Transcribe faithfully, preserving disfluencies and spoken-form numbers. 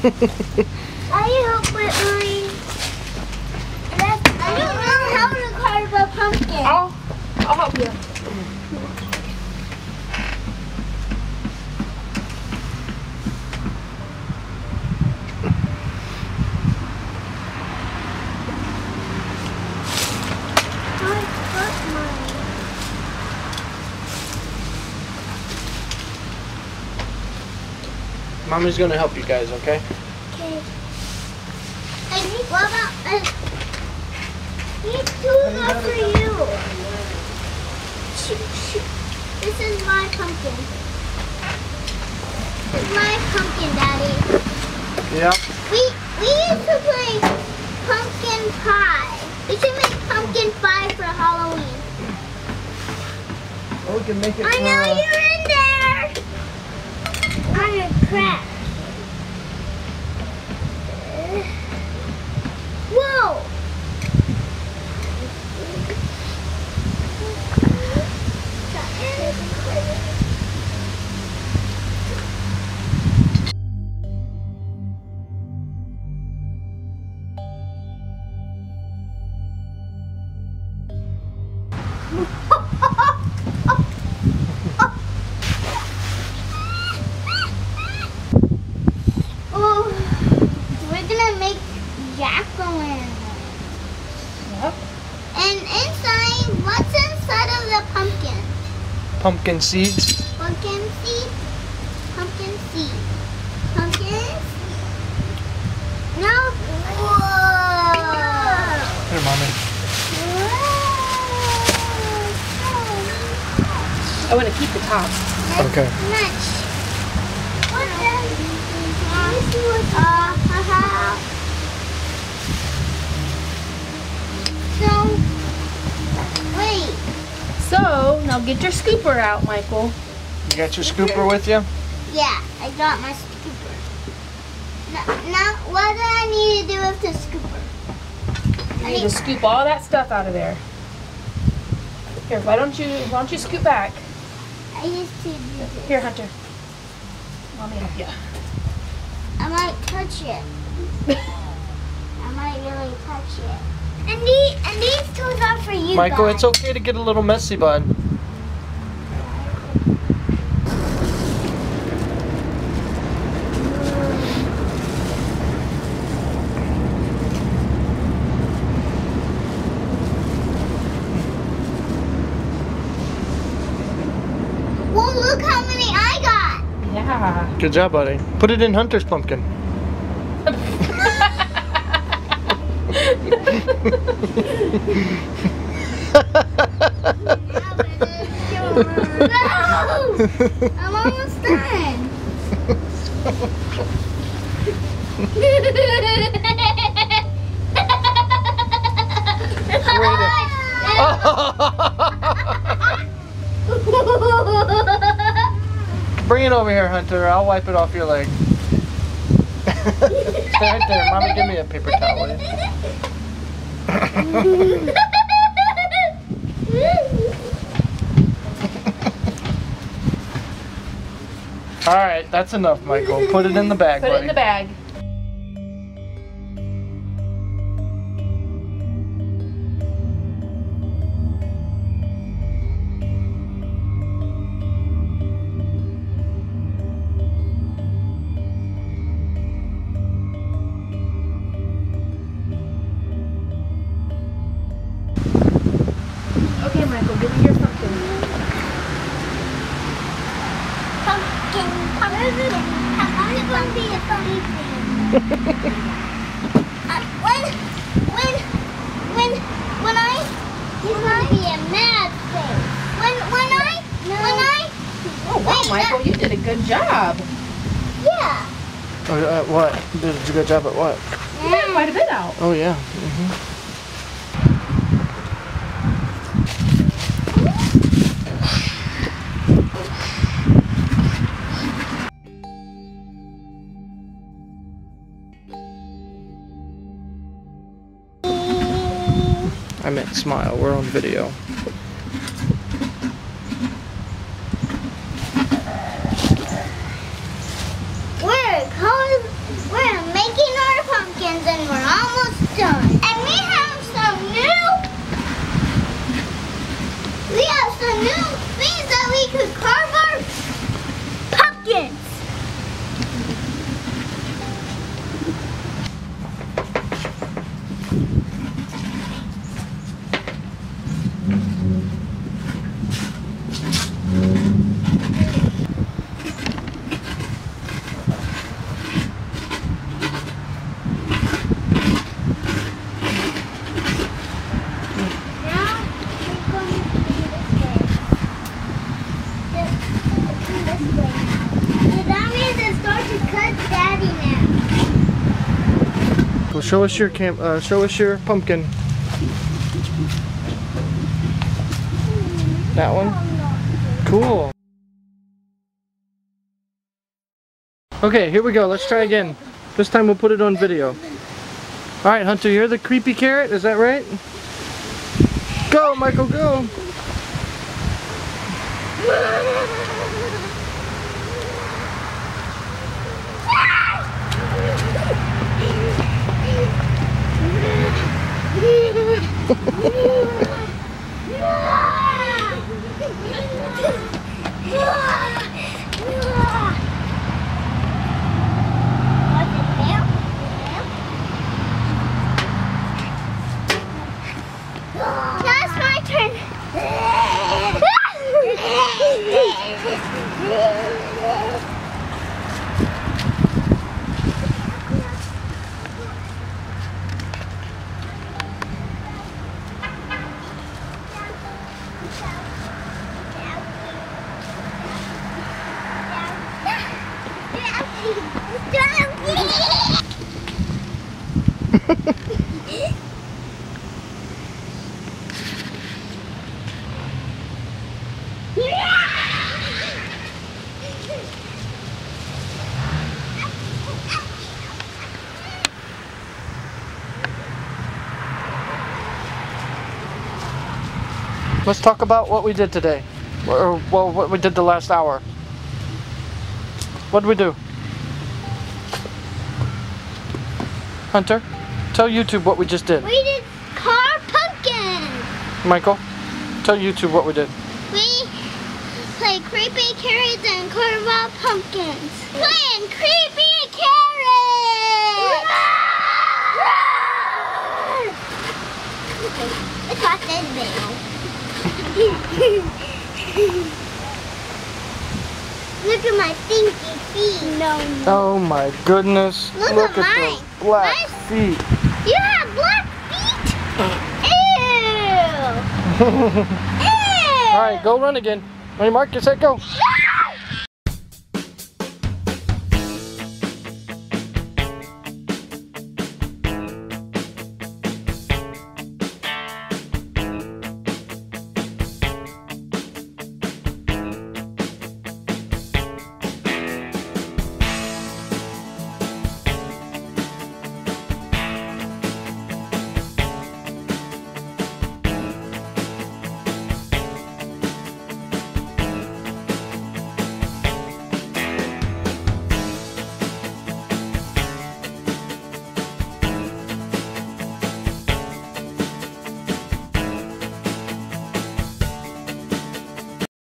I help with mine. I don't know how to carve a pumpkin. I'll, I'll help you. Mommy's gonna help you guys, okay? Okay. I need, what about, uh, need two left for you. Shoot, shoot. This is my pumpkin. This is my pumpkin, Daddy. Yeah. We we used to play pumpkin pie. We should make pumpkin pie for Halloween. Well, we can make it. I know uh, you're in there. On a crack. Whoa! Pumpkin seeds. Pumpkin seeds. Pumpkin seeds. Pumpkin seeds. No. Whoa. Here, Mommy. Whoa. I want to keep the top. That's okay. Much. What the? Uh, haha. So, wait. So, now get your scooper out, Michael. You got your scooper with you? Yeah, I got my scooper. Now, now what do I need to do with the scooper? You I need, need to scoop all that stuff out of there. Here, why don't you, why don't you scoop back? I used to do this. Here, Hunter. Mommy, help you. I might touch it. I might really touch it. And, the, and these tools are for you, Michael, bud. It's okay to get a little messy, bud. Well, look how many I got. Yeah. Good job, buddy. Put it in Hunter's pumpkin. I'm almost done. Bring it over here, Hunter. I'll wipe it off your leg. Right there, Mommy, give me a paper towel, will you? Alright, that's enough, Michael. Put it in the bag, buddy. Put it in the bag. Good job at what? Yeah, it might have been out. Oh yeah. Mm-hmm. I meant smile. We're on video. Where? How is where? Michael, show us your camp. Uh, show us your pumpkin. That one. Cool. Okay, here we go. Let's try again. This time we'll put it on video. All right, Hunter, you're the creepy carrot. Is that right? Go, Michael, go. Let's talk about what we did today, or well, what we did the last hour. What did we do? Hunter, tell YouTube what we just did. We did car pumpkin. Michael, tell YouTube what we did. We played creepy carrots and cornball pumpkins. Playing creepy carrots. Okay, it's not that bad. Look at my stinky feet. No, no. Oh my goodness. Look, Look at, at those black my... feet. You have black feet? Ew. Ew. All right, go run again. Ready, Mark, get set, go.